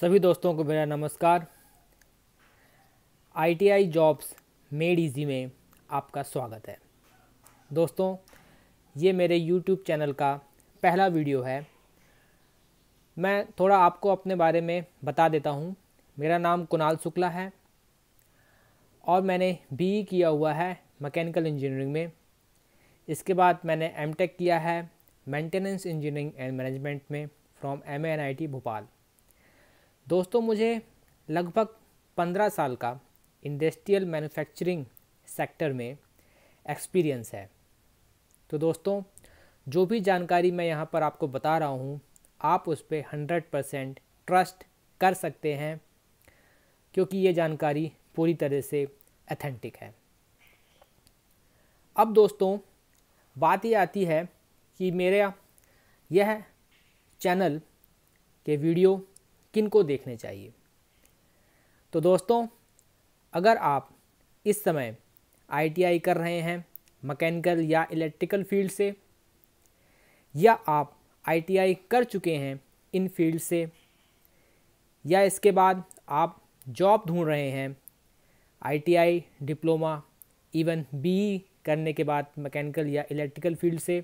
सभी दोस्तों को मेरा नमस्कार। ITI जॉब्स मेड इजी में आपका स्वागत है। दोस्तों, ये मेरे YouTube चैनल का पहला वीडियो है। मैं थोड़ा आपको अपने बारे में बता देता हूँ। मेरा नाम कुणाल शुक्ला है और मैंने BE किया हुआ है मैकेनिकल इंजीनियरिंग में। इसके बाद मैंने M.Tech किया है मेंटेनेंस इंजीनियरिंग एंड मैनेजमेंट में फ्रॉम MA NIT भोपाल। दोस्तों, मुझे लगभग 15 साल का इंडस्ट्रियल मैन्युफैक्चरिंग सेक्टर में एक्सपीरियंस है। तो दोस्तों, जो भी जानकारी मैं यहाँ पर आपको बता रहा हूँ, आप उस पर 100% ट्रस्ट कर सकते हैं, क्योंकि ये जानकारी पूरी तरह से ऑथेंटिक है। अब दोस्तों, बात ये आती है कि मेरा यह चैनल के वीडियो किनको देखने चाहिए। तो दोस्तों, अगर आप इस समय ITI कर रहे हैं मैकेनिकल या इलेक्ट्रिकल फील्ड से, या आप ITI कर चुके हैं इन फील्ड से, या इसके बाद आप जॉब ढूंढ रहे हैं ITI, डिप्लोमा, इवन BE करने के बाद मैकेनिकल या इलेक्ट्रिकल फील्ड से,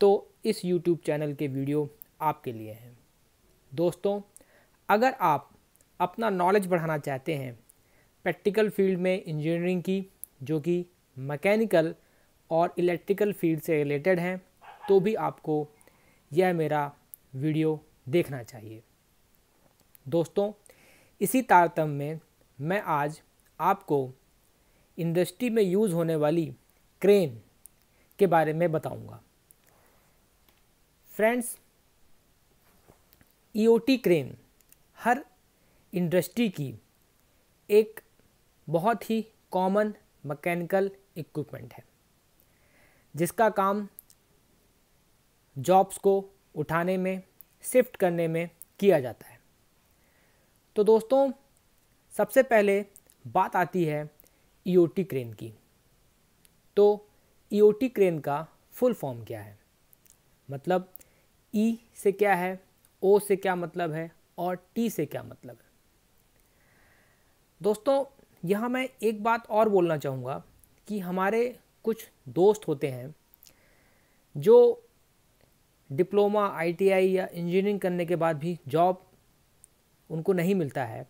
तो इस यूट्यूब चैनल के वीडियो आपके लिए हैं। दोस्तों, अगर आप अपना नॉलेज बढ़ाना चाहते हैं प्रैक्टिकल फील्ड में इंजीनियरिंग की, जो कि मैकेनिकल और इलेक्ट्रिकल फील्ड से रिलेटेड हैं, तो भी आपको यह मेरा वीडियो देखना चाहिए। दोस्तों, इसी तारतम्य में मैं आज आपको इंडस्ट्री में यूज़ होने वाली क्रेन के बारे में बताऊंगा। फ्रेंड्स, EOT क्रेन हर इंडस्ट्री की एक बहुत ही कॉमन मैकेनिकल इक्विपमेंट है, जिसका काम जॉब्स को उठाने में, शिफ्ट करने में किया जाता है। तो दोस्तों, सबसे पहले बात आती है EOT क्रेन की। तो EOT क्रेन का फुल फॉर्म क्या है, मतलब E से क्या है, O से क्या मतलब है और T से क्या मतलब है। दोस्तों, यहाँ मैं एक बात और बोलना चाहूँगा कि हमारे कुछ दोस्त होते हैं जो डिप्लोमा ITI या इंजीनियरिंग करने के बाद भी जॉब उनको नहीं मिलता है।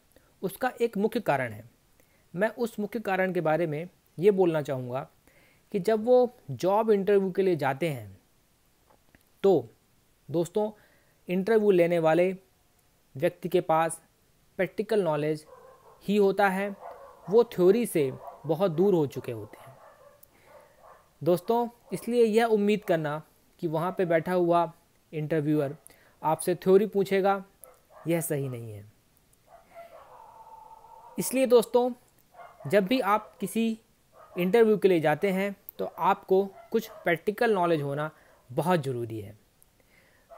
उसका एक मुख्य कारण है। मैं उस मुख्य कारण के बारे में ये बोलना चाहूँगा कि जब वो जॉब इंटरव्यू के लिए जाते हैं, तो दोस्तों, इंटरव्यू लेने वाले व्यक्ति के पास प्रैक्टिकल नॉलेज ही होता है, वो थ्योरी से बहुत दूर हो चुके होते हैं। दोस्तों, इसलिए यह उम्मीद करना कि वहाँ पे बैठा हुआ इंटरव्यूअर आपसे थ्योरी पूछेगा, यह सही नहीं है। इसलिए दोस्तों, जब भी आप किसी इंटरव्यू के लिए जाते हैं, तो आपको कुछ प्रैक्टिकल नॉलेज होना बहुत ज़रूरी है।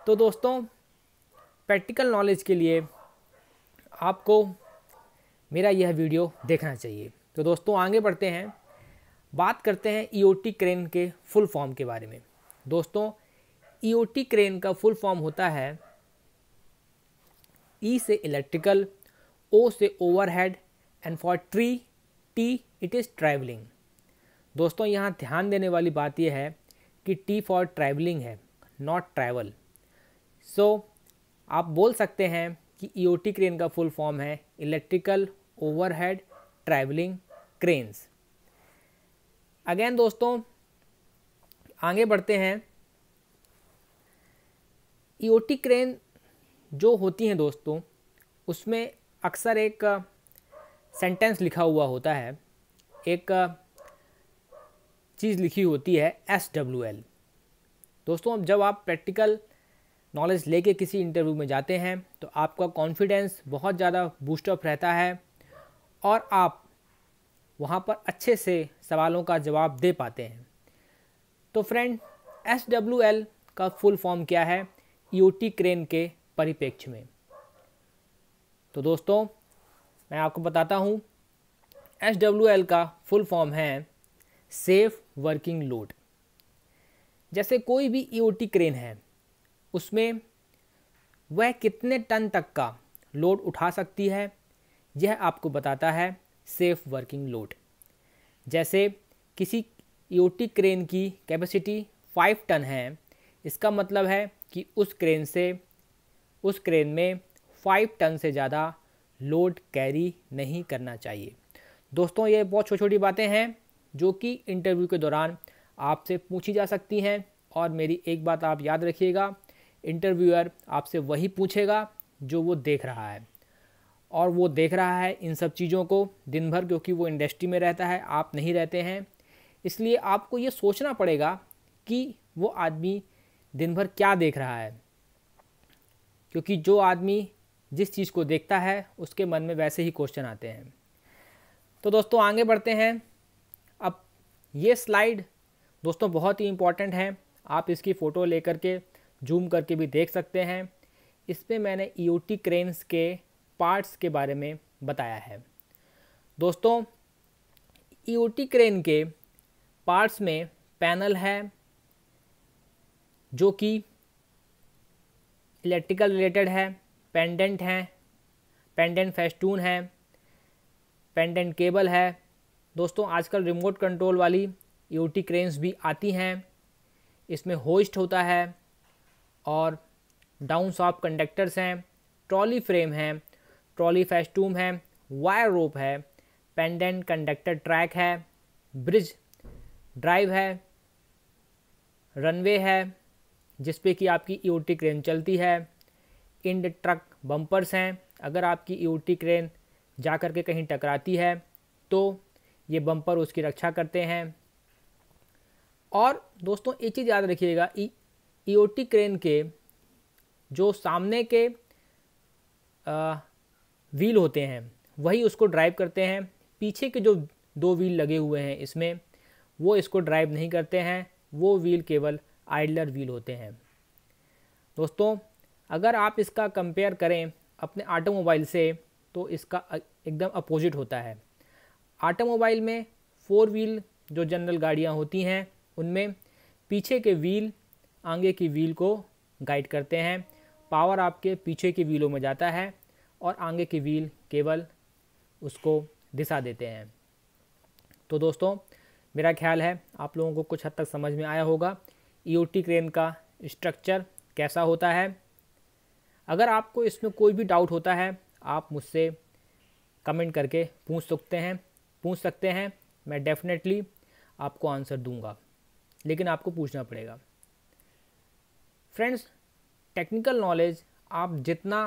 तो दोस्तों, प्रैक्टिकल नॉलेज के लिए आपको मेरा यह वीडियो देखना चाहिए। तो दोस्तों, आगे बढ़ते हैं, बात करते हैं EOT क्रेन के फुल फॉर्म के बारे में। दोस्तों, EOT क्रेन का फुल फॉर्म होता है E से इलेक्ट्रिकल, O से overhead and for T it is travelling. दोस्तों, यहाँ ध्यान देने वाली बात यह है कि T फॉर ट्रैवलिंग है, नॉट ट्रैवल। सो आप बोल सकते हैं कि EOT क्रेन का फुल फॉर्म है electrical overhead travelling cranes. Again दोस्तों, आगे बढ़ते हैं। EOT क्रेन जो होती हैं दोस्तों, उसमें अक्सर एक सेंटेंस लिखा हुआ होता है, एक चीज़ लिखी होती है SWL। दोस्तों, जब आप प्रैक्टिकल नॉलेज लेके किसी इंटरव्यू में जाते हैं, तो आपका कॉन्फिडेंस बहुत ज़्यादा बूस्टअप रहता है और आप वहाँ पर अच्छे से सवालों का जवाब दे पाते हैं। तो फ्रेंड, SWL का फुल फॉर्म क्या है EOT क्रेन के परिप्रेक्ष्य में? तो दोस्तों, मैं आपको बताता हूँ, SWL का फुल फॉर्म है सेफ वर्किंग लोड। जैसे कोई भी EOT क्रेन है, उसमें वह कितने टन तक का लोड उठा सकती है, यह आपको बताता है सेफ वर्किंग लोड। जैसे किसी ईओटी क्रेन की कैपेसिटी 5 टन है, इसका मतलब है कि उस क्रेन में 5 टन से ज़्यादा लोड कैरी नहीं करना चाहिए। दोस्तों, ये बहुत छोटी छोटी बातें हैं जो कि इंटरव्यू के दौरान आपसे पूछी जा सकती हैं। और मेरी एक बात आप याद रखिएगा, इंटरव्यूअर आपसे वही पूछेगा जो वो देख रहा है, और वो देख रहा है इन सब चीज़ों को दिन भर, क्योंकि वो इंडस्ट्री में रहता है, आप नहीं रहते हैं। इसलिए आपको ये सोचना पड़ेगा कि वो आदमी दिन भर क्या देख रहा है, क्योंकि जो आदमी जिस चीज़ को देखता है उसके मन में वैसे ही क्वेश्चन आते हैं। तो दोस्तों, आगे बढ़ते हैं। अब ये स्लाइड दोस्तों बहुत ही इम्पॉर्टेंट है, आप इसकी फ़ोटो लेकर के जूम करके भी देख सकते हैं। इस पर मैंने ईओटी क्रेन्स के पार्ट्स के बारे में बताया है। दोस्तों, ईओटी क्रेन के पार्ट्स में पैनल है जो कि इलेक्ट्रिकल रिलेटेड है, पेंडेंट हैं, पेंडेंट फेस्टून है, पेंडेंट केबल है। दोस्तों, आजकल रिमोट कंट्रोल वाली ईओटी क्रेन्स भी आती हैं। इसमें होस्ट होता है और डाउन सॉप कंडक्टर्स हैं, ट्रॉली फ्रेम हैं, ट्रॉली फेस्टूम है, वायर रोप है, पेंडेंट कंडक्टर ट्रैक है, ब्रिज ड्राइव है, रनवे है जिस पे कि आपकी ईओटी क्रेन चलती है, इंड ट्रक बम्पर्स हैं। अगर आपकी ईओटी क्रेन जा कर के कहीं टकराती है तो ये बम्पर उसकी रक्षा करते हैं। और दोस्तों, एक चीज़ याद रखिएगा, ईओटी क्रेन के जो सामने के व्हील होते हैं वही उसको ड्राइव करते हैं, पीछे के जो 2 व्हील लगे हुए हैं इसमें वो इसको ड्राइव नहीं करते हैं, वो व्हील केवल आइडलर व्हील होते हैं। दोस्तों, अगर आप इसका कंपेयर करें अपने ऑटोमोबाइल से तो इसका एकदम अपोजिट होता है। ऑटोमोबाइल में 4 व्हील जो जनरल गाड़ियां होती हैं उनमें पीछे के व्हील आगे की व्हील को गाइड करते हैं, पावर आपके पीछे के व्हीलों में जाता है और आगे के व्हील केवल उसको दिशा देते हैं। तो दोस्तों, मेरा ख्याल है आप लोगों को कुछ हद तक समझ में आया होगा ईओटी क्रेन का स्ट्रक्चर कैसा होता है। अगर आपको इसमें कोई भी डाउट होता है आप मुझसे कमेंट करके पूछ सकते हैं, मैं डेफिनेटली आपको आंसर दूंगा, लेकिन आपको पूछना पड़ेगा। फ्रेंड्स, टेक्निकल नॉलेज आप जितना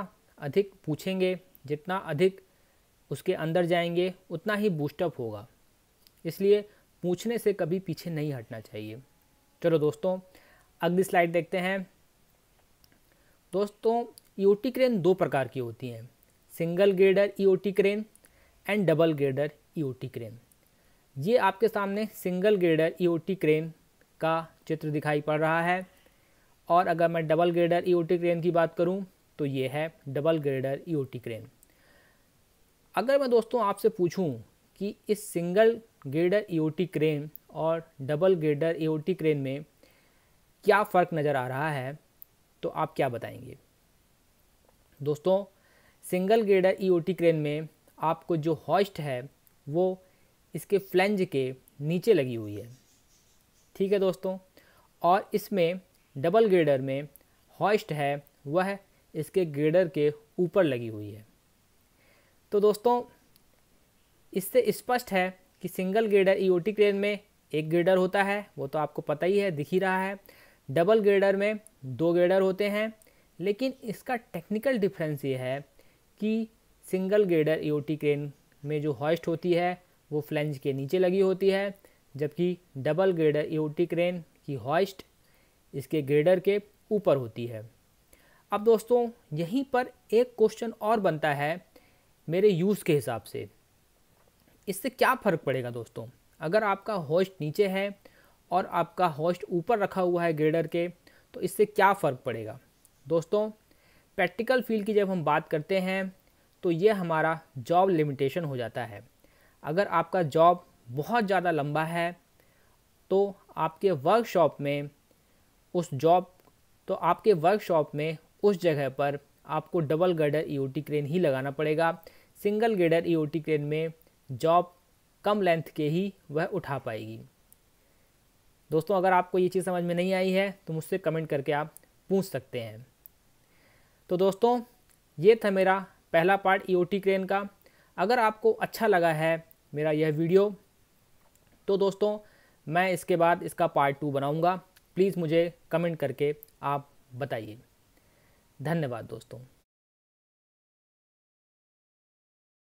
अधिक पूछेंगे, जितना अधिक उसके अंदर जाएंगे, उतना ही बूस्टअप होगा। इसलिए पूछने से कभी पीछे नहीं हटना चाहिए। चलो दोस्तों, अगली स्लाइड देखते हैं। दोस्तों, ईओटी क्रेन 2 प्रकार की होती हैं, single girder EOT crane and double girder EOT crane. ये आपके सामने सिंगल ग्रेडर ईओटी क्रेन का चित्र दिखाई पड़ रहा है, और अगर मैं डबल ग्रेडर ईओटी क्रेन की बात करूं तो ये है डबल ग्रेडर ईओटी क्रेन। अगर मैं दोस्तों आपसे पूछूं कि इस सिंगल ग्रेडर ईओटी क्रेन और डबल ग्रेडर ईओटी क्रेन में क्या फ़र्क नज़र आ रहा है तो आप क्या बताएंगे? दोस्तों, सिंगल ग्रेडर ईओटी क्रेन में आपको जो हॉस्ट है वो इसके फ्लैंज के नीचे लगी हुई है, ठीक है दोस्तों। और इसमें डबल ग्रेडर में हॉइस्ट है वह इसके ग्रेडर के ऊपर लगी हुई है। तो दोस्तों, इससे स्पष्ट है कि सिंगल ग्रेडर ईओटी क्रेन में 1 ग्रेडर होता है, वो तो आपको पता ही है, दिख ही रहा है। डबल ग्रेडर में 2 ग्रेडर होते हैं, लेकिन इसका टेक्निकल डिफरेंस ये है कि सिंगल ग्रेडर ईओटी क्रेन में जो हॉइस्ट होती है वो फ्लैंज के नीचे लगी होती है, जबकि डबल ग्रेडर ईओटी क्रेन की हॉइस्ट इसके ग्रेडर के ऊपर होती है। अब दोस्तों, यहीं पर एक क्वेश्चन और बनता है मेरे यूज़ के हिसाब से, इससे क्या फ़र्क पड़ेगा? दोस्तों, अगर आपका होस्ट नीचे है और आपका होस्ट ऊपर रखा हुआ है ग्रेडर के, तो इससे क्या फ़र्क पड़ेगा? दोस्तों, प्रैक्टिकल फील्ड की जब हम बात करते हैं तो ये हमारा जॉब लिमिटेशन हो जाता है। अगर आपका जॉब बहुत ज़्यादा लंबा है तो आपके वर्कशॉप में उस जगह पर आपको डबल गर्डर ईओटी क्रेन ही लगाना पड़ेगा। सिंगल गर्डर ईओटी क्रेन में जॉब कम लेंथ के ही वह उठा पाएगी। दोस्तों, अगर आपको ये चीज़ समझ में नहीं आई है तो मुझसे कमेंट करके आप पूछ सकते हैं। तो दोस्तों, ये था मेरा पहला पार्ट ईओटी क्रेन का। अगर आपको अच्छा लगा है मेरा यह वीडियो तो दोस्तों मैं इसके बाद इसका पार्ट 2 बनाऊंगा। प्लीज़ मुझे कमेंट करके आप बताइए। धन्यवाद दोस्तों।